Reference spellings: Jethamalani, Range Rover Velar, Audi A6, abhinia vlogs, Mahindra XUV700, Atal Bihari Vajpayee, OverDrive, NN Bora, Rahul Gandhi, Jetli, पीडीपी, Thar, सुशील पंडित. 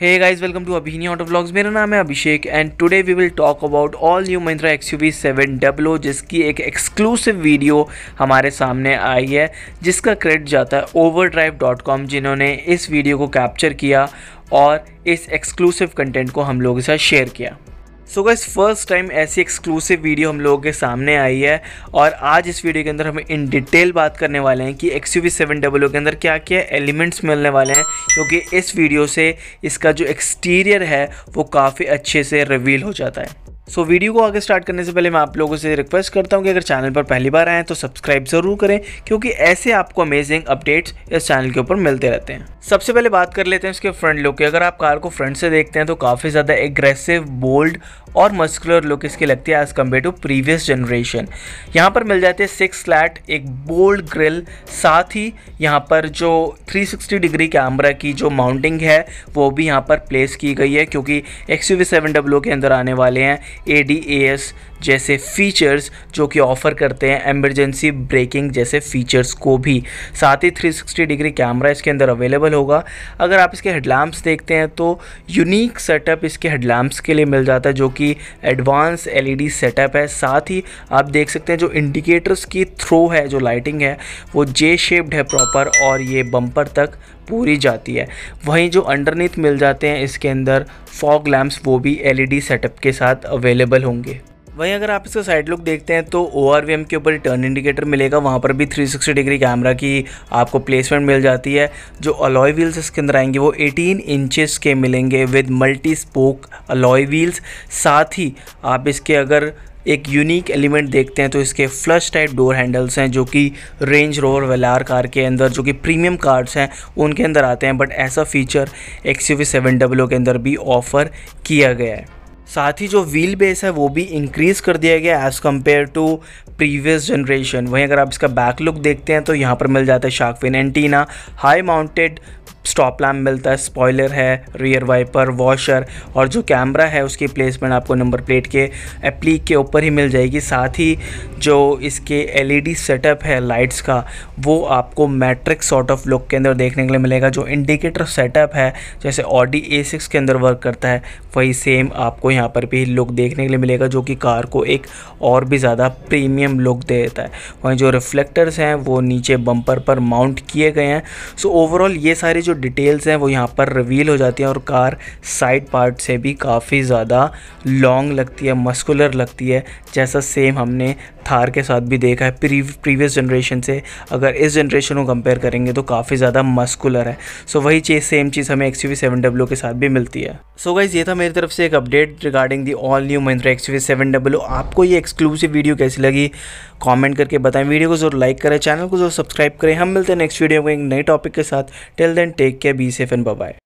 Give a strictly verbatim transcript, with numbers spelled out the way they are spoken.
Hey guys, welcome to Abhini auto vlogs. मेरा नाम है Abhishek and today we will talk about all new Mahindra X U V seven hundred जिसकी एक exclusive video हमारे सामने आई है, जिसका क्रेडिट जाता है ओवर ड्राइव डॉट कॉम जिन्होंने इस वीडियो को कैप्चर किया और इस एक्सक्लूसिव कंटेंट को हम लोगों के साथ शेयर किया। सो गाइस, फर्स्ट टाइम ऐसी एक्सक्लूसिव वीडियो हम लोगों के सामने आई है और आज इस वीडियो के अंदर हम इन डिटेल बात करने वाले हैं कि X U V seven hundred के अंदर क्या क्या एलिमेंट्स मिलने वाले हैं, क्योंकि इस वीडियो से इसका जो एक्सटीरियर है वो काफ़ी अच्छे से रिवील हो जाता है। सो so, वीडियो को आगे स्टार्ट करने से पहले मैं आप लोगों से रिक्वेस्ट करता हूं कि अगर चैनल पर पहली बार आएँ तो सब्सक्राइब ज़रूर करें, क्योंकि ऐसे आपको अमेजिंग अपडेट्स इस चैनल के ऊपर मिलते रहते हैं। सबसे पहले बात कर लेते हैं इसके फ्रंट लुक की। अगर आप कार को फ्रंट से देखते हैं तो काफ़ी ज़्यादा एग्रेसिव, बोल्ड और मस्कुलर लुक इसकी लगती है as compare to previous generation. यहाँ पर मिल जाते हैं सिक्स स्लैट, एक बोल्ड ग्रिल, साथ ही यहाँ पर जो थ्री सिक्सटी डिग्री कैमरा की जो माउंटिंग है वो भी यहाँ पर प्लेस की गई है, क्योंकि X U V seven hundred के अंदर आने वाले हैं ए डी ए एस जैसे फीचर्स जो कि ऑफ़र करते हैं एमरजेंसी ब्रेकिंग जैसे फीचर्स को भी। साथ ही थ्री सिक्सटी डिग्री कैमरा इसके अंदर अवेलेबल होगा। अगर आप इसके हेडलैम्प्स देखते हैं तो यूनिक सेटअप इसके हेडलैम्प्स के लिए मिल जाता है जो कि advance L E D setup है। साथ ही आप देख सकते हैं जो इंडिकेटर्स की थ्रो है, जो लाइटिंग है वो जे शेप्ड है प्रॉपर और ये बम्पर तक पूरी जाती है। वहीं जो अंडरनीथ मिल जाते हैं इसके अंदर फॉग लैम्प्स वो भी एल ई डी सेटअप के साथ अवेलेबल होंगे। वहीं अगर आप इसका साइड लुक देखते हैं तो ओ आर वी एम के ऊपर टर्न इंडिकेटर मिलेगा, वहाँ पर भी थ्री सिक्सटी डिग्री कैमरा की आपको प्लेसमेंट मिल जाती है। जो अलॉय व्हील्स इसके अंदर आएंगे वो एटीन इंचेस के मिलेंगे with multi spoke alloy wheels. साथ ही आप इसके अगर एक यूनिक एलिमेंट देखते हैं तो इसके फ्लश टाइप डोर हैंडल्स हैं जो कि रेंज रोवर वेलार कार के अंदर, जो कि प्रीमियम कार्स हैं, उनके अंदर आते हैं, बट ऐसा feature X U V seven hundred के अंदर भी ऑफ़र किया गया है। साथ ही जो व्हील बेस है वो भी इंक्रीज़ कर दिया गया as compare to previous generation. वहीं अगर आप इसका बैक लुक देखते हैं तो यहाँ पर मिल जाता है shark fin antenna, high mounted stop lamp मिलता है, स्पॉइलर है, रियर वाइपर, वॉशर, और जो कैमरा है उसकी प्लेसमेंट आपको नंबर प्लेट के एप्लीक के ऊपर ही मिल जाएगी। साथ ही जो इसके एल ई डी सेटअप है लाइट्स का वो आपको मैट्रिक्स सॉर्ट ऑफ लुक के अंदर देखने के लिए मिलेगा। जो इंडिकेटर सेटअप है जैसे ऑडी ए सिक्स के अंदर वर्क करता है वही सेम आपको यहाँ पर भी लुक देखने के लिए मिलेगा, जो कि कार को एक और भी ज़्यादा प्रीमियम लुक दे देता है। वहीं जो रिफ्लेक्टर्स हैं वो नीचे बम्पर पर माउंट किए गए हैं। सो ओवरऑल ये सारे जो डिटेल्स हैं वो यहाँ पर रिवील हो जाती हैं और कार साइड पार्ट से भी काफ़ी ज़्यादा लॉन्ग लगती है, मस्कुलर लगती है, जैसा सेम हमने थार के साथ भी देखा है। प्री प्रीवियस जनरेशन से अगर इस जनरेशन को कंपेयर करेंगे तो काफ़ी ज़्यादा मस्कुलर है। सो वही चीज़ सेम चीज़ हमें X U V seven hundred के साथ भी मिलती है। सो गाइस, ये था मेरी तरफ से एक update regarding the all new Mahindra X U V seven hundred. आपको ये एक्सक्लूसिव वीडियो कैसी लगी कमेंट करके बताएं। वीडियो को जरूर लाइक करें, चैनल को जरूर सब्सक्राइब करें। हम मिलते हैं नेक्स्ट वीडियो में एक नए टॉपिक के साथ। Till then take care, be safe and bye bye.